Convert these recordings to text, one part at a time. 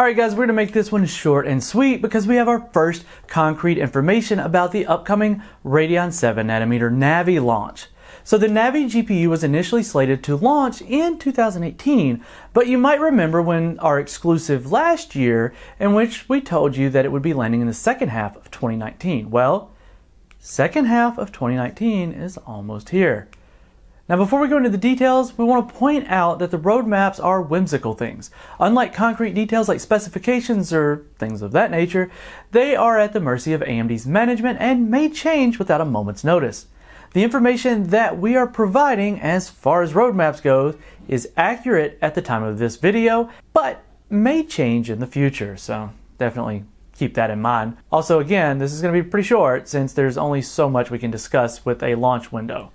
Alright guys, we're going to make this one short and sweet because we have our first concrete information about the upcoming Radeon 7nm Navi launch. So the Navi GPU was initially slated to launch in 2018, but you might remember when our exclusive last year in which we told you that it would be landing in the second half of 2019. Well, second half of 2019 is almost here. Now before we go into the details, we want to point out that the roadmaps are whimsical things. Unlike concrete details like specifications or things of that nature, they are at the mercy of AMD's management and may change without a moment's notice. The information that we are providing as far as roadmaps goes is accurate at the time of this video, but may change in the future, so definitely keep that in mind. Also again, this is going to be pretty short since there's only so much we can discuss with a launch window.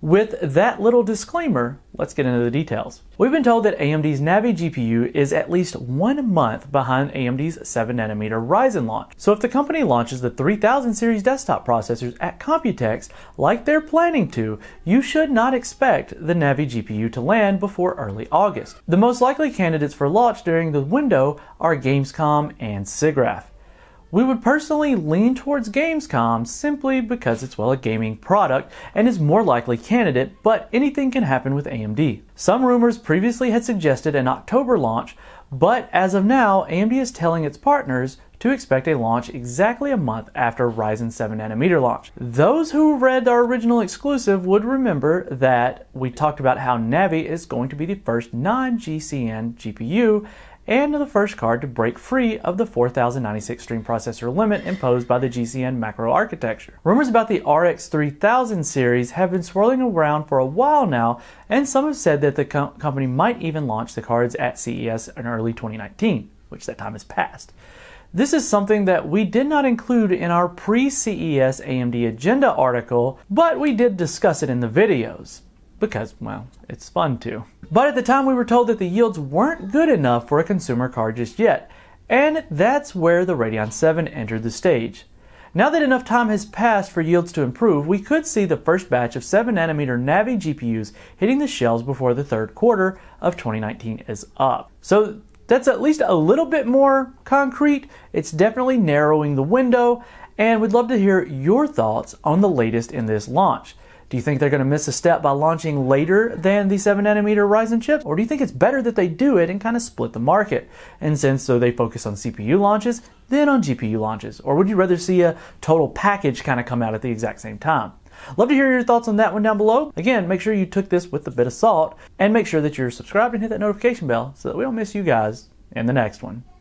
With that little disclaimer, let's get into the details. We've been told that AMD's Navi GPU is at least 1 month behind AMD's 7nm Ryzen launch. So if the company launches the 3000 series desktop processors at Computex like they're planning to, you should not expect the Navi GPU to land before early August. The most likely candidates for launch during the window are Gamescom and SIGGRAPH. We would personally lean towards Gamescom simply because it's, well, a gaming product and is more likely candidate, but anything can happen with AMD. Some rumors previously had suggested an October launch, but as of now, AMD is telling its partners to expect a launch exactly a month after Ryzen 7nm launch. Those who read our original exclusive would remember that we talked about how Navi is going to be the first non-GCN GPU and the first card to break free of the 4096 stream processor limit imposed by the GCN macro architecture. Rumors about the RX3000 series have been swirling around for a while now, and some have said that the company might even launch the cards at CES in early 2019, which that time has passed. This is something that we did not include in our pre-CES AMD agenda article, but we did discuss it in the videos. Because, well, it's fun too. But at the time we were told that the yields weren't good enough for a consumer card just yet, and that's where the Radeon 7 entered the stage. Now that enough time has passed for yields to improve, we could see the first batch of 7nm Navi GPUs hitting the shelves before the third quarter of 2019 is up. So that's at least a little bit more concrete. It's definitely narrowing the window, and we'd love to hear your thoughts on the latest in this launch. Do you think they're going to miss a step by launching later than the 7nm Ryzen chips? Or do you think it's better that they do it and kind of split the market? And since so they focus on CPU launches, then on GPU launches? Or would you rather see a total package kind of come out at the exact same time? Love to hear your thoughts on that one down below. Again, make sure you took this with a bit of salt and make sure that you're subscribed and hit that notification bell so that we don't miss you guys in the next one.